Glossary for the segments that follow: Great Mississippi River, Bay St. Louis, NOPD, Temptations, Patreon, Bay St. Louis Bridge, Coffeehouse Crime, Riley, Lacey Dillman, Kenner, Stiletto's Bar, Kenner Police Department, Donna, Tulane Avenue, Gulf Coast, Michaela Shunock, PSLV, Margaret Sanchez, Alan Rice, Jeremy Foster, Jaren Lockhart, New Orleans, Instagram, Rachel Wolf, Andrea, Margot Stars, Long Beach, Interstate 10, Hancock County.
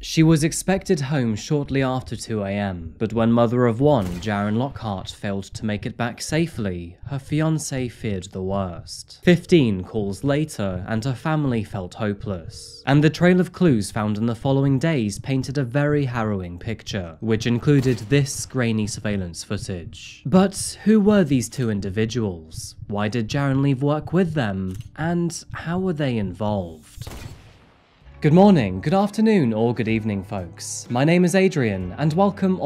She was expected home shortly after 2 AM, but when mother of one, Jaren Lockhart, failed to make it back safely, her fiancé feared the worst. 15 calls later, and her family felt hopeless. And the trail of clues found in the following days painted a very harrowing picture, which included this grainy surveillance footage. But who were these two individuals? Why did Jaren leave work with them? And how were they involved? Good morning, good afternoon, or good evening, folks. My name is Adrian, and welcome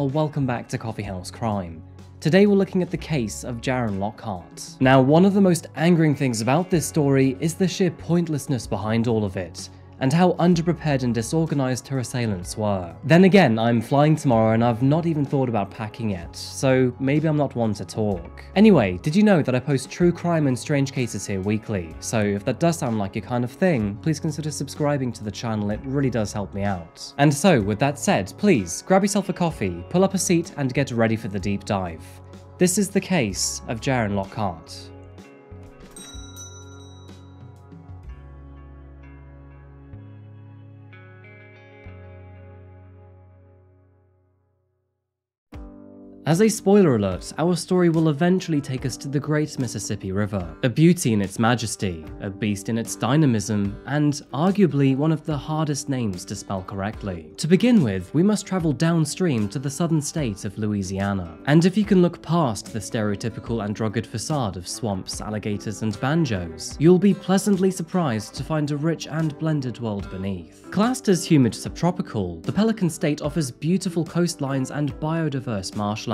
back to Coffeehouse Crime. Today we're looking at the case of Jaren Lockhart. Now, one of the most angering things about this story is the sheer pointlessness behind all of it, and how underprepared and disorganized her assailants were. Then again, I'm flying tomorrow and I've not even thought about packing yet, so maybe I'm not one to talk. Anyway, did you know that I post true crime and strange cases here weekly? So if that does sound like your kind of thing, please consider subscribing to the channel, it really does help me out. And so, with that said, please grab yourself a coffee, pull up a seat, and get ready for the deep dive. This is the case of Jaren Lockhart. As a spoiler alert, our story will eventually take us to the Great Mississippi River, a beauty in its majesty, a beast in its dynamism, and arguably one of the hardest names to spell correctly. To begin with, we must travel downstream to the southern state of Louisiana. And if you can look past the stereotypical and rugged facade of swamps, alligators, and banjos, you'll be pleasantly surprised to find a rich and blended world beneath. Classed as humid subtropical, the Pelican State offers beautiful coastlines and biodiverse marshlands.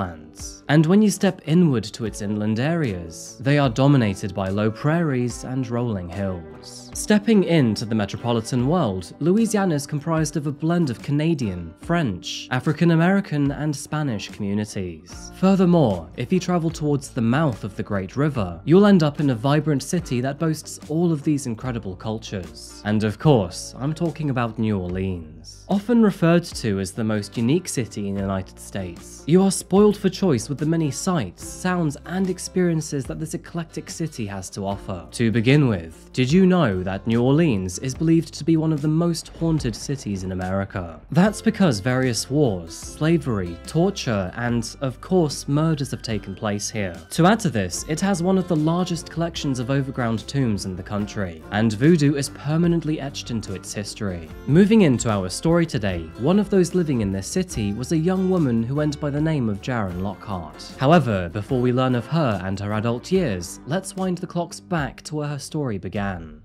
And when you step inward to its inland areas, they are dominated by low prairies and rolling hills. Stepping into the metropolitan world, Louisiana is comprised of a blend of Canadian, French, African-American, and Spanish communities. Furthermore, if you travel towards the mouth of the Great River, you'll end up in a vibrant city that boasts all of these incredible cultures. And of course, I'm talking about New Orleans. Often referred to as the most unique city in the United States, you are spoiled for choice with the many sights, sounds, and experiences that this eclectic city has to offer. To begin with, did you know that New Orleans is believed to be one of the most haunted cities in America? That's because various wars, slavery, torture, and, of course, murders have taken place here. To add to this, it has one of the largest collections of overground tombs in the country, and voodoo is permanently etched into its history. Moving into our story today, one of those living in this city was a young woman who went by the name of Jaren Lockhart. However, before we learn of her and her adult years, let's wind the clocks back to where her story began.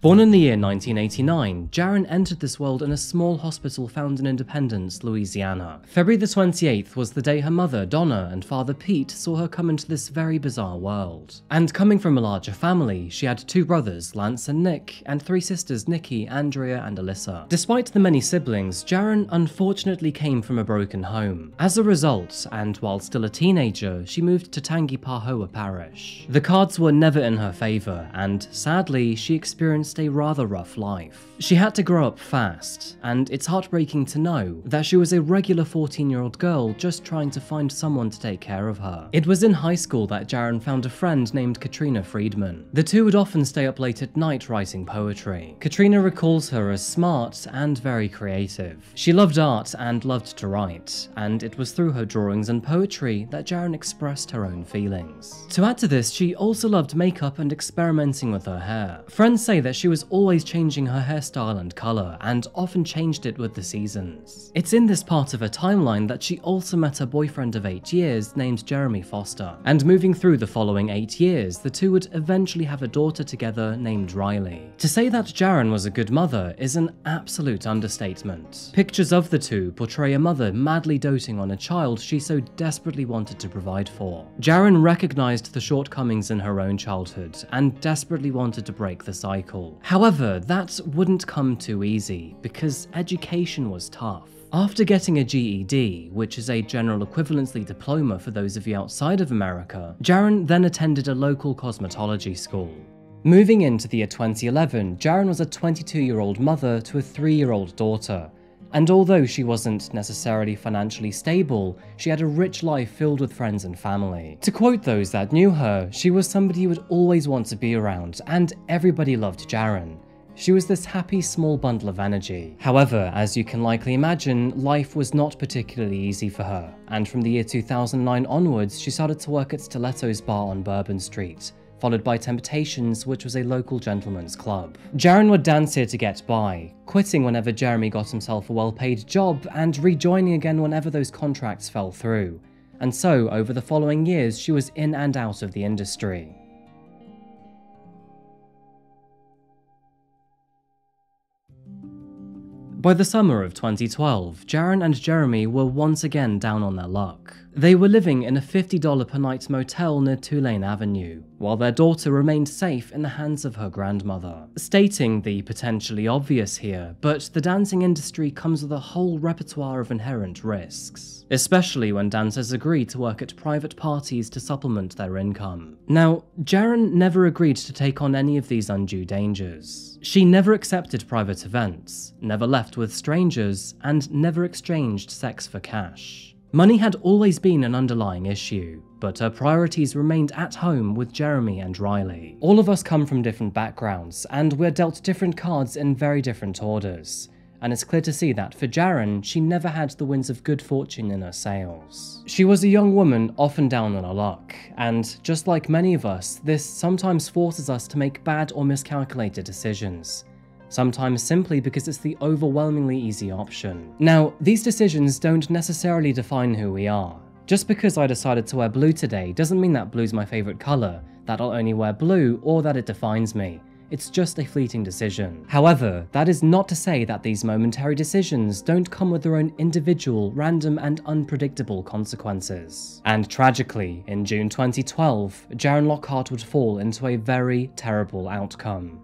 Born in the year 1989, Jaren entered this world in a small hospital found in Independence, Louisiana. February the 28th was the day her mother, Donna, and father, Pete, saw her come into this very bizarre world. And coming from a larger family, she had two brothers, Lance and Nick, and three sisters, Nikki, Andrea, and Alyssa. Despite the many siblings, Jaren unfortunately came from a broken home. As a result, and while still a teenager, she moved to Tangipahoa Parish. The cards were never in her favor, and sadly, she experienced a rather rough life. She had to grow up fast, and it's heartbreaking to know that she was a regular 14-year-old girl just trying to find someone to take care of her. It was in high school that Jaren found a friend named Katrina Friedman. The two would often stay up late at night writing poetry. Katrina recalls her as smart and very creative. She loved art and loved to write, and it was through her drawings and poetry that Jaren expressed her own feelings. To add to this, she also loved makeup and experimenting with her hair. Friends say that she was always changing her hairstyle and colour, and often changed it with the seasons. It's in this part of her timeline that she also met her boyfriend of 8 years named Jeremy Foster, and moving through the following 8 years, the two would eventually have a daughter together named Riley. To say that Jaren was a good mother is an absolute understatement. Pictures of the two portray a mother madly doting on a child she so desperately wanted to provide for. Jaren recognised the shortcomings in her own childhood, and desperately wanted to break the cycle. However, that wouldn't come too easy, because education was tough. After getting a GED, which is a general equivalency diploma for those of you outside of America, Jaren then attended a local cosmetology school. Moving into the year 2011, Jaren was a 22-year-old mother to a 3-year-old daughter. And although she wasn't necessarily financially stable, she had a rich life filled with friends and family. To quote those that knew her, she was somebody you would always want to be around, and everybody loved Jaren. She was this happy small bundle of energy. However, as you can likely imagine, life was not particularly easy for her, and from the year 2009 onwards, she started to work at Stiletto's Bar on Bourbon Street, followed by Temptations, which was a local gentleman's club. Jaren would dance here to get by, quitting whenever Jeremy got himself a well-paid job and rejoining again whenever those contracts fell through. And so, over the following years, she was in and out of the industry. By the summer of 2012, Jaren and Jeremy were once again down on their luck. They were living in a $50 per night motel near Tulane Avenue, while their daughter remained safe in the hands of her grandmother. Stating the potentially obvious here, but the dancing industry comes with a whole repertoire of inherent risks, especially when dancers agree to work at private parties to supplement their income. Now, Jaren never agreed to take on any of these undue dangers. She never accepted private events, never left with strangers, and never exchanged sex for cash. Money had always been an underlying issue, but her priorities remained at home with Jeremy and Riley. All of us come from different backgrounds, and we're dealt different cards in very different orders, and it's clear to see that for Jaren, she never had the winds of good fortune in her sails. She was a young woman often down on her luck, and just like many of us, this sometimes forces us to make bad or miscalculated decisions, sometimes simply because it's the overwhelmingly easy option. Now, these decisions don't necessarily define who we are. Just because I decided to wear blue today doesn't mean that blue's my favorite color, that I'll only wear blue, or that it defines me. It's just a fleeting decision. However, that is not to say that these momentary decisions don't come with their own individual, random, and unpredictable consequences. And tragically, in June 2012, Jaren Lockhart would fall into a very terrible outcome.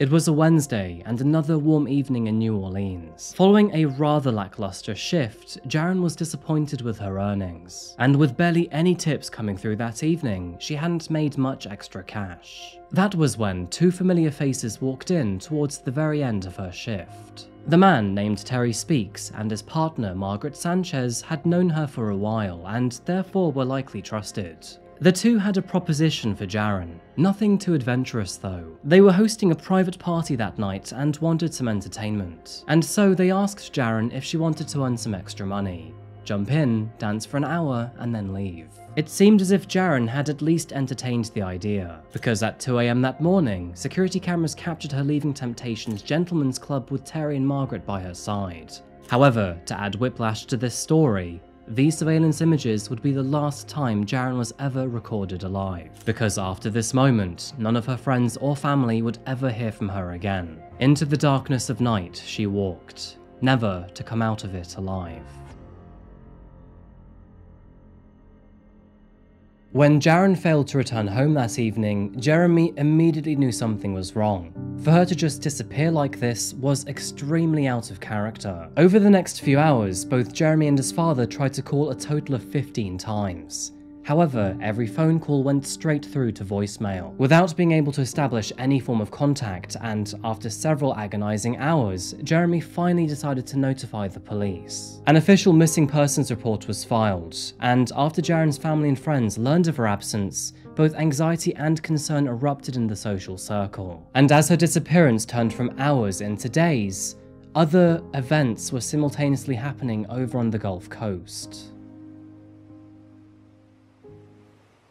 It was a Wednesday, and another warm evening in New Orleans. Following a rather lackluster shift, Jaren was disappointed with her earnings, and with barely any tips coming through that evening, she hadn't made much extra cash. That was when two familiar faces walked in towards the very end of her shift. The man, named Terry Speaks, and his partner, Margaret Sanchez, had known her for a while, and therefore were likely trusted. The two had a proposition for Jaren, nothing too adventurous though. They were hosting a private party that night and wanted some entertainment, and so they asked Jaren if she wanted to earn some extra money. Jump in, dance for an hour, and then leave. It seemed as if Jaren had at least entertained the idea, because at 2 AM that morning, security cameras captured her leaving Temptations Gentlemen's Club with Terry and Margaret by her side. However, to add whiplash to this story, these surveillance images would be the last time Jaren was ever recorded alive, because after this moment, none of her friends or family would ever hear from her again. Into the darkness of night she walked, never to come out of it alive. When Jaren failed to return home that evening, Jeremy immediately knew something was wrong. For her to just disappear like this was extremely out of character. Over the next few hours, both Jeremy and his father tried to call a total of 15 times. However, every phone call went straight through to voicemail, without being able to establish any form of contact, and after several agonizing hours, Jeremy finally decided to notify the police. An official missing persons report was filed, and after Jaren's family and friends learned of her absence, both anxiety and concern erupted in the social circle. And as her disappearance turned from hours into days, other events were simultaneously happening over on the Gulf Coast.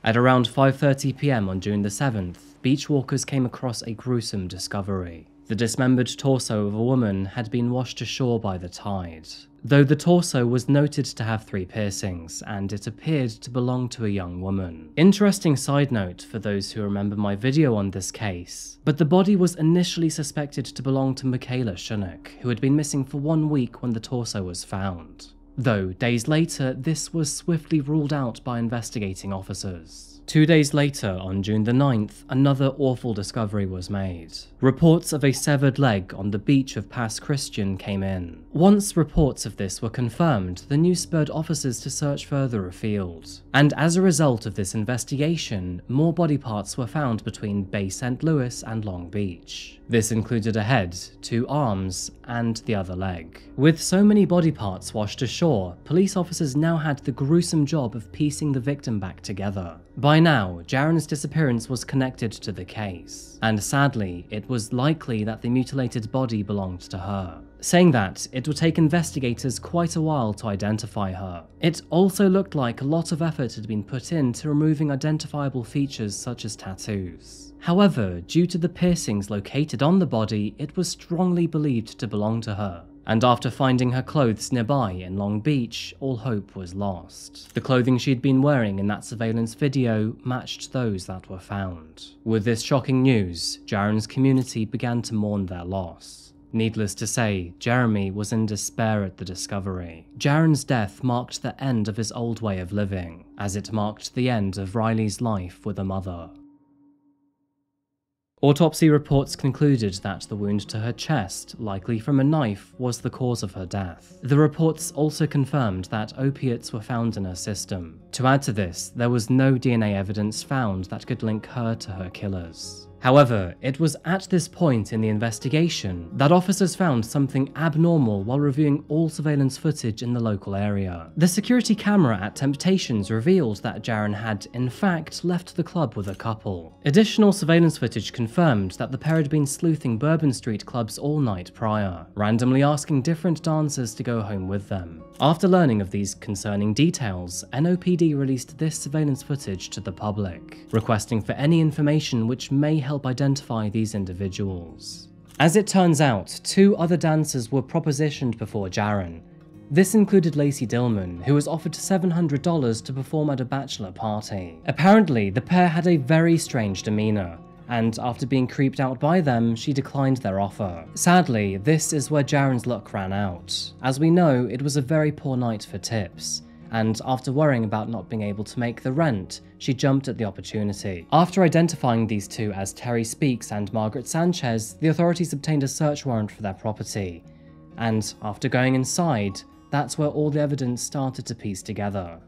At around 5:30 PM on June the 7th, beachwalkers came across a gruesome discovery. The dismembered torso of a woman had been washed ashore by the tide, though the torso was noted to have 3 piercings, and it appeared to belong to a young woman. Interesting side note for those who remember my video on this case, but the body was initially suspected to belong to Michaela Shunock, who had been missing for 1 week when the torso was found. Though, days later, this was swiftly ruled out by investigating officers. 2 days later, on June the 9th, another awful discovery was made. Reports of a severed leg on the beach of Pass Christian came in. Once reports of this were confirmed, the news spurred officers to search further afield. And as a result of this investigation, more body parts were found between Bay St. Louis and Long Beach. This included a head, 2 arms, and the other leg. With so many body parts washed ashore, police officers now had the gruesome job of piecing the victim back together. By By now, Jaren's disappearance was connected to the case, and sadly, it was likely that the mutilated body belonged to her. Saying that, it would take investigators quite a while to identify her. It also looked like a lot of effort had been put into removing identifiable features such as tattoos. However, due to the piercings located on the body, it was strongly believed to belong to her. And after finding her clothes nearby in Long Beach, all hope was lost. The clothing she'd been wearing in that surveillance video matched those that were found. With this shocking news, Jaren's community began to mourn their loss. Needless to say, Jeremy was in despair at the discovery. Jaren's death marked the end of his old way of living, as it marked the end of Riley's life with a mother. Autopsy reports concluded that the wound to her chest, likely from a knife, was the cause of her death. The reports also confirmed that opiates were found in her system. To add to this, there was no DNA evidence found that could link her to her killers. However, it was at this point in the investigation that officers found something abnormal while reviewing all surveillance footage in the local area. The security camera at Temptations revealed that Jaren had, in fact, left the club with a couple. Additional surveillance footage confirmed that the pair had been sleuthing Bourbon Street clubs all night prior, randomly asking different dancers to go home with them. After learning of these concerning details, NOPD released this surveillance footage to the public, requesting for any information which may help identify these individuals. As it turns out, two other dancers were propositioned before Jaren. This included Lacey Dillman, who was offered $700 to perform at a bachelor party. Apparently, the pair had a very strange demeanor, and after being creeped out by them, she declined their offer. Sadly, this is where Jaren's luck ran out. As we know, it was a very poor night for tips, and after worrying about not being able to make the rent, she jumped at the opportunity. After identifying these two as Terry Speaks and Margaret Sanchez, the authorities obtained a search warrant for their property, and after going inside, that's where all the evidence started to piece together.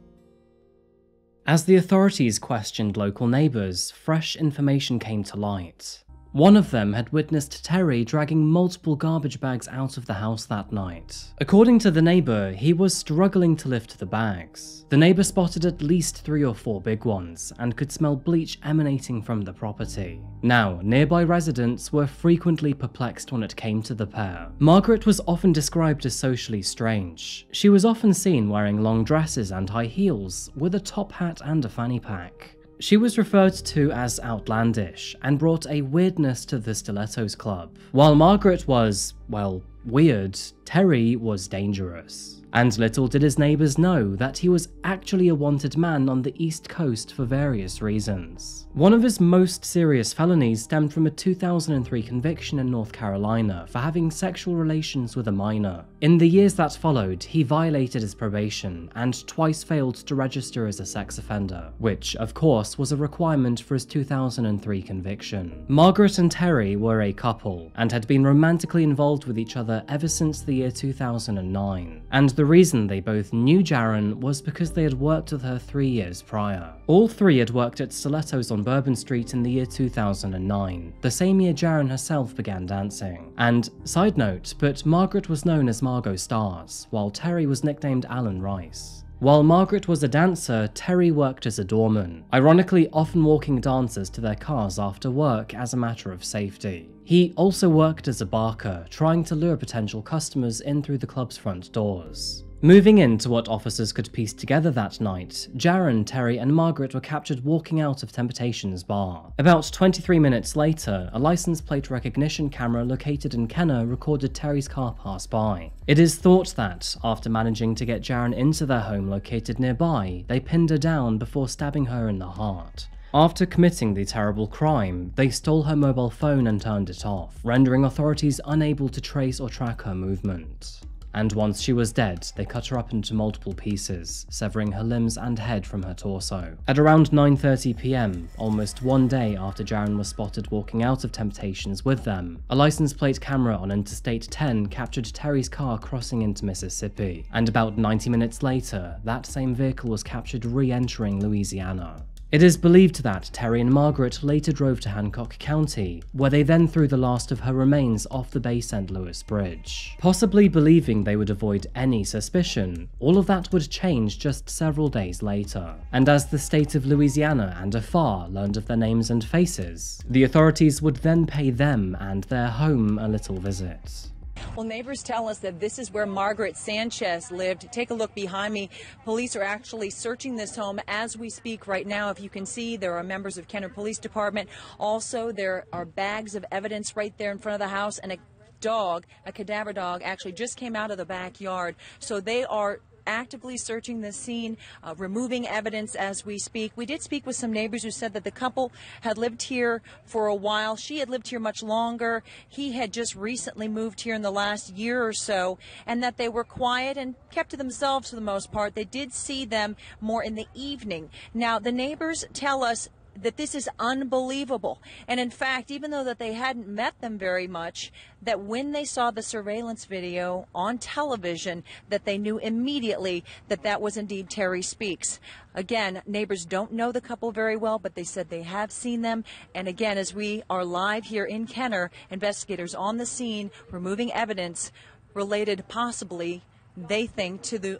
As the authorities questioned local neighbours, fresh information came to light. One of them had witnessed Terry dragging multiple garbage bags out of the house that night. According to the neighbour, he was struggling to lift the bags. The neighbour spotted at least 3 or 4 big ones and could smell bleach emanating from the property. Now, nearby residents were frequently perplexed when it came to the pair. Margaret was often described as socially strange. She was often seen wearing long dresses and high heels, with a top hat and a fanny pack. She was referred to as outlandish, and brought a weirdness to the Stiletto's Club. While Margaret was, well, weird, Terry was dangerous. And little did his neighbours know that he was actually a wanted man on the East Coast for various reasons. One of his most serious felonies stemmed from a 2003 conviction in North Carolina for having sexual relations with a minor. In the years that followed, he violated his probation and twice failed to register as a sex offender, which, of course, was a requirement for his 2003 conviction. Margaret and Terry were a couple, and had been romantically involved with each other ever since the year 2009. And the reason they both knew Jaren was because they had worked with her 3 years prior. All three had worked at Stiletto's on Bourbon Street in the year 2009, the same year Jaren herself began dancing. And, side note, but Margaret was known as Margot Stars, while Terry was nicknamed Alan Rice. While Margaret was a dancer, Terry worked as a doorman, ironically often walking dancers to their cars after work as a matter of safety. He also worked as a barker, trying to lure potential customers in through the club's front doors. Moving into what officers could piece together that night, Jaren, Terry, and Margaret were captured walking out of Temptations Bar. About 23 minutes later, a license plate recognition camera located in Kenner recorded Terry's car pass by. It is thought that, after managing to get Jaren into their home located nearby, they pinned her down before stabbing her in the heart. After committing the terrible crime, they stole her mobile phone and turned it off, rendering authorities unable to trace or track her movement. And once she was dead, they cut her up into multiple pieces, severing her limbs and head from her torso. At around 9:30 p.m, almost one day after Jaren was spotted walking out of Temptations with them, a license plate camera on Interstate 10 captured Terry's car crossing into Mississippi, and about 90 minutes later, that same vehicle was captured re-entering Louisiana. It is believed that Terry and Margaret later drove to Hancock County, where they then threw the last of her remains off the Bay St. Louis Bridge. Possibly believing they would avoid any suspicion, all of that would change just several days later. And as the state of Louisiana and afar learned of their names and faces, the authorities would then pay them and their home a little visit. Well, neighbors tell us that this is where Margaret Sanchez lived. Take a look behind me. Police are actually searching this home as we speak right now. If you can see, there are members of Kenner Police Department. Also, there are bags of evidence right there in front of the house, and a dog, a cadaver dog, actually just came out of the backyard. So they are actively searching the scene, removing evidence as we speak. We did speak with some neighbors who said that the couple had lived here for a while. She had lived here much longer. He had just recently moved here in the last year or so, and that they were quiet and kept to themselves for the most part. They did see them more in the evening. Now, the neighbors tell us that this is unbelievable. And in fact, even though that they hadn't met them very much, that when they saw the surveillance video on television, that they knew immediately that that was indeed Terry Speaks. Again, neighbors don't know the couple very well, but they said they have seen them. And again, as we are live here in Kenner, investigators on the scene removing evidence related possibly, they think, to the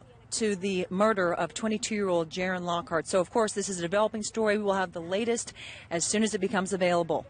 murder of 22-year-old Jaren Lockhart. So, of course, this is a developing story. We will have the latest as soon as it becomes available.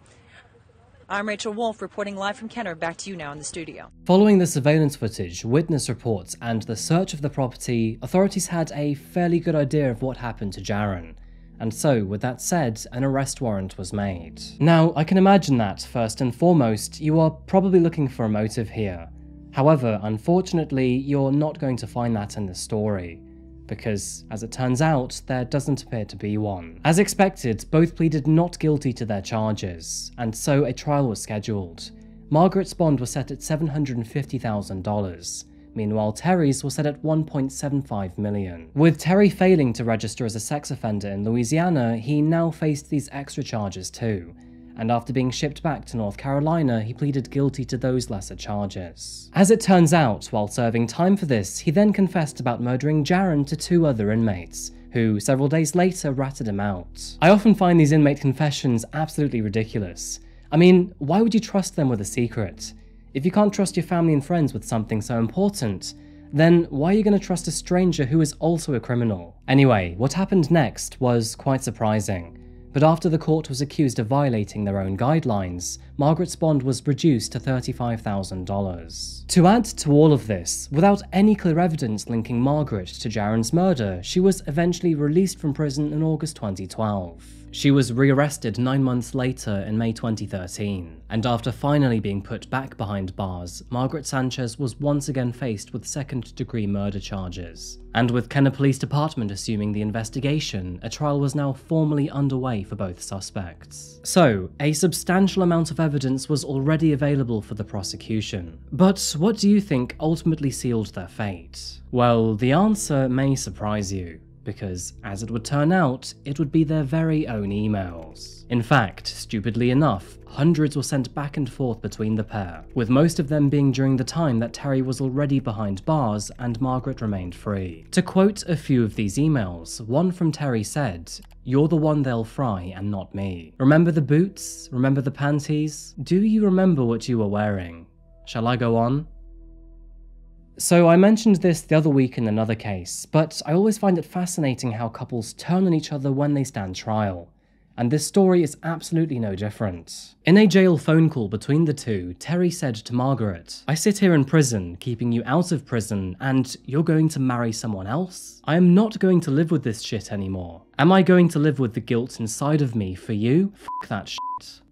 I'm Rachel Wolf reporting live from Kenner. Back to you now in the studio. Following the surveillance footage, witness reports, and the search of the property, authorities had a fairly good idea of what happened to Jaren. And so, with that said, an arrest warrant was made. Now, I can imagine that, first and foremost, you are probably looking for a motive here. However, unfortunately, you're not going to find that in this story, because, as it turns out, there doesn't appear to be one. As expected, both pleaded not guilty to their charges, and so a trial was scheduled. Margaret's bond was set at $750,000. Meanwhile, Terry's was set at $1.75 million. With Terry failing to register as a sex offender in Louisiana, he now faced these extra charges too. And after being shipped back to North Carolina, he pleaded guilty to those lesser charges. As it turns out, while serving time for this, he then confessed about murdering Jaren to two other inmates, who several days later ratted him out. I often find these inmate confessions absolutely ridiculous. I mean, why would you trust them with a secret? If you can't trust your family and friends with something so important, then why are you going to trust a stranger who is also a criminal? Anyway, what happened next was quite surprising. But after the court was accused of violating their own guidelines, Margaret's bond was reduced to $35,000. To add to all of this, without any clear evidence linking Margaret to Jaren's murder, she was eventually released from prison in August 2012. She was rearrested 9 months later in May 2013, and after finally being put back behind bars, Margaret Sanchez was once again faced with second-degree murder charges. And with Kenner Police Department assuming the investigation, a trial was now formally underway for both suspects. So, a substantial amount of evidence was already available for the prosecution. But what do you think ultimately sealed their fate? Well, the answer may surprise you, because, as it would turn out, it would be their very own emails. In fact, stupidly enough, hundreds were sent back and forth between the pair, with most of them being during the time that Terry was already behind bars and Margaret remained free. To quote a few of these emails, one from Terry said, "You're the one they'll fry and not me. Remember the boots? Remember the panties? Do you remember what you were wearing? Shall I go on?" So I mentioned this the other week in another case, but I always find it fascinating how couples turn on each other when they stand trial. And this story is absolutely no different. In a jail phone call between the two, Terry said to Margaret, "I sit here in prison, keeping you out of prison, and you're going to marry someone else? I am not going to live with this shit anymore. Am I going to live with the guilt inside of me for you? Fuck that shit."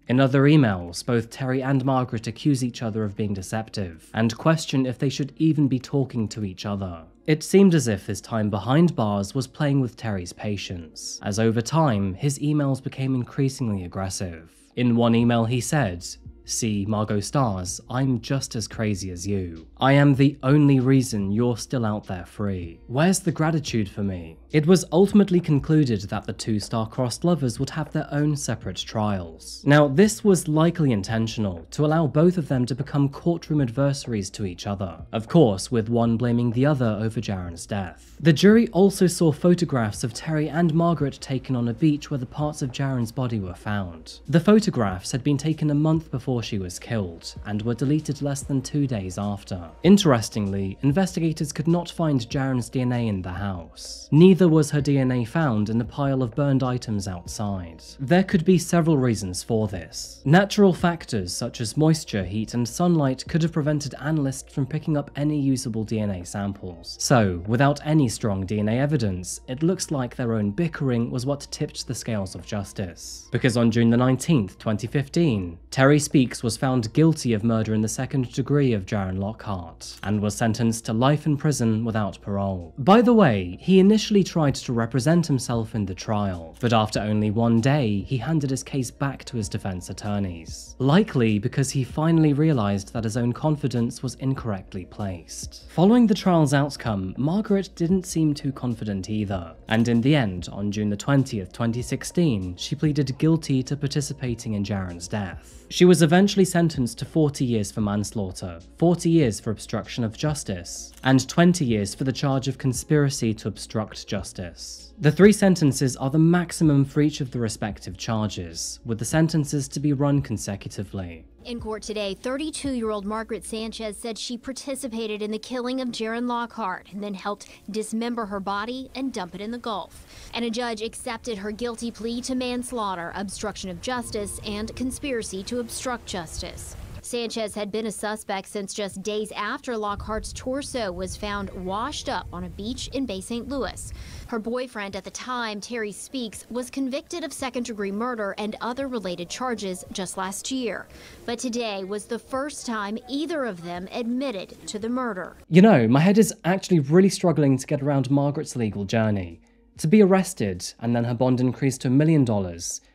In other emails, both Terry and Margaret accuse each other of being deceptive, and question if they should even be talking to each other. It seemed as if his time behind bars was playing with Terry's patience, as over time, his emails became increasingly aggressive. In one email he said, See, Margot Stars, I'm just as crazy as you. I am the only reason you're still out there free. Where's the gratitude for me? It was ultimately concluded that the two star-crossed lovers would have their own separate trials. Now, this was likely intentional, to allow both of them to become courtroom adversaries to each other. Of course, with one blaming the other over Jaren's death. The jury also saw photographs of Terry and Margaret taken on a beach where the parts of Jaren's body were found. The photographs had been taken a month before she was killed, and were deleted less than 2 days after. Interestingly, investigators could not find Jaren's DNA in the house. Neither was her DNA found in a pile of burned items outside. There could be several reasons for this. Natural factors such as moisture, heat, and sunlight could have prevented analysts from picking up any usable DNA samples. So, without any strong DNA evidence, it looks like their own bickering was what tipped the scales of justice. Because on June the 19th, 2015, Terry Speaks was found guilty of murder in the second degree of Jaren Lockhart, and was sentenced to life in prison without parole. By the way, he initially tried to represent himself in the trial, but after only 1 day, he handed his case back to his defense attorneys, likely because he finally realized that his own confidence was incorrectly placed. Following the trial's outcome, Margaret didn't seem too confident either, and in the end, on June the 20th, 2016, she pleaded guilty to participating in Jaren's death. She was eventually sentenced to 40 years for manslaughter, 40 years for obstruction of justice, and 20 years for the charge of conspiracy to obstruct justice. The three sentences are the maximum for each of the respective charges, with the sentences to be run consecutively. In court today, 32-year-old Margaret Sanchez said she participated in the killing of Jaren Lockhart and then helped dismember her body and dump it in the Gulf. And a judge accepted her guilty plea to manslaughter, obstruction of justice, and conspiracy to obstruct justice. Sanchez had been a suspect since just days after Lockhart's torso was found washed up on a beach in Bay St. Louis. Her boyfriend at the time, Terry Speaks, was convicted of second-degree murder and other related charges just last year. But today was the first time either of them admitted to the murder. You know, my head is actually really struggling to get around Margaret's legal journey. To be arrested, and then her bond increased to $1 million,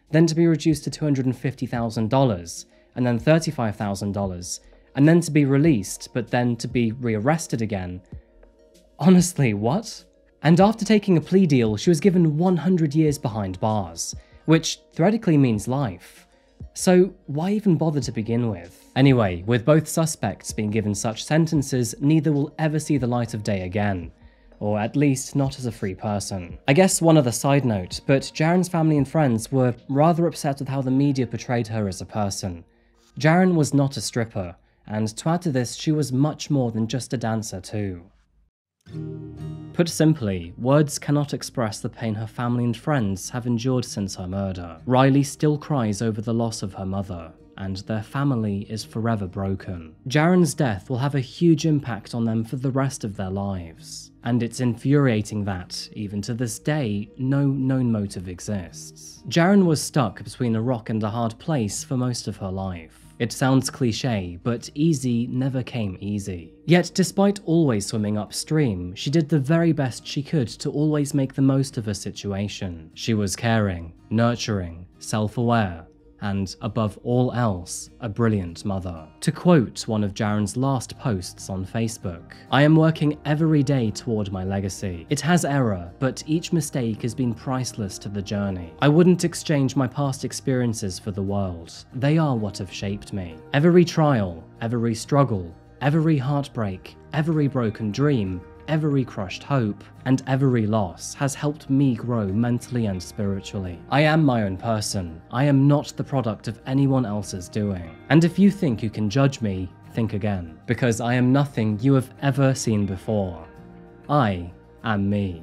then to be reduced to $250,000, and then $35,000, and then to be released, but then to be rearrested again. Honestly, what? And after taking a plea deal, she was given 100 years behind bars, which theoretically means life. So why even bother to begin with? Anyway, with both suspects being given such sentences, neither will ever see the light of day again. Or at least not as a free person. I guess one other side note, but Jaren's family and friends were rather upset with how the media portrayed her as a person. Jaren was not a stripper, and to add to this, she was much more than just a dancer too. Put simply, words cannot express the pain her family and friends have endured since her murder. Riley still cries over the loss of her mother, and their family is forever broken. Jaren's death will have a huge impact on them for the rest of their lives. And it's infuriating that, even to this day, no known motive exists. Jaren was stuck between a rock and a hard place for most of her life. It sounds cliché, but easy never came easy. Yet despite always swimming upstream, she did the very best she could to always make the most of her situation. She was caring, nurturing, self-aware, and above all else, a brilliant mother. To quote one of Jaren's last posts on Facebook, "I am working every day toward my legacy. It has error, but each mistake has been priceless to the journey. I wouldn't exchange my past experiences for the world. They are what have shaped me. Every trial, every struggle, every heartbreak, every broken dream, every crushed hope, and every loss has helped me grow mentally and spiritually. I am my own person. I am not the product of anyone else's doing. And if you think you can judge me, think again, because I am nothing you have ever seen before. I am me."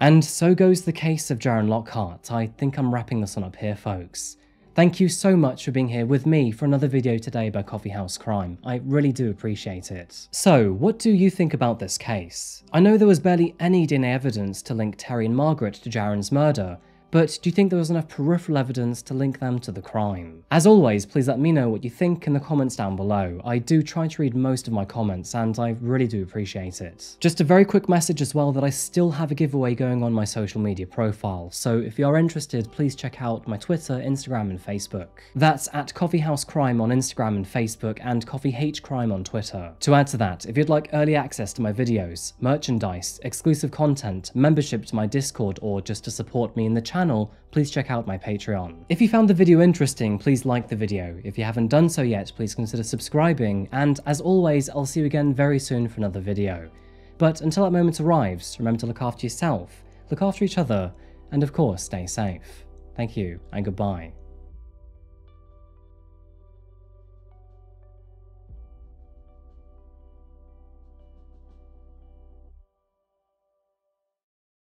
And so goes the case of Jaren Lockhart. I think I'm wrapping this one up here, folks. Thank you so much for being here with me for another video today by Coffeehouse Crime. I really do appreciate it. So, what do you think about this case? I know there was barely any DNA evidence to link Terry and Margaret to Jaren's murder, but do you think there was enough peripheral evidence to link them to the crime? As always, please let me know what you think in the comments down below. I do try to read most of my comments and I really do appreciate it. Just a very quick message as well that I still have a giveaway going on my social media profile, so if you are interested, please check out my Twitter, Instagram and Facebook. That's at Coffeehouse Crime on Instagram and Facebook and CoffeeH Crime on Twitter. To add to that, if you'd like early access to my videos, merchandise, exclusive content, membership to my Discord or just to support me in the channel, please check out my Patreon. If you found the video interesting, please like the video. If you haven't done so yet, please consider subscribing, and as always, I'll see you again very soon for another video. But until that moment arrives, remember to look after yourself, look after each other, and of course, stay safe. Thank you, and goodbye.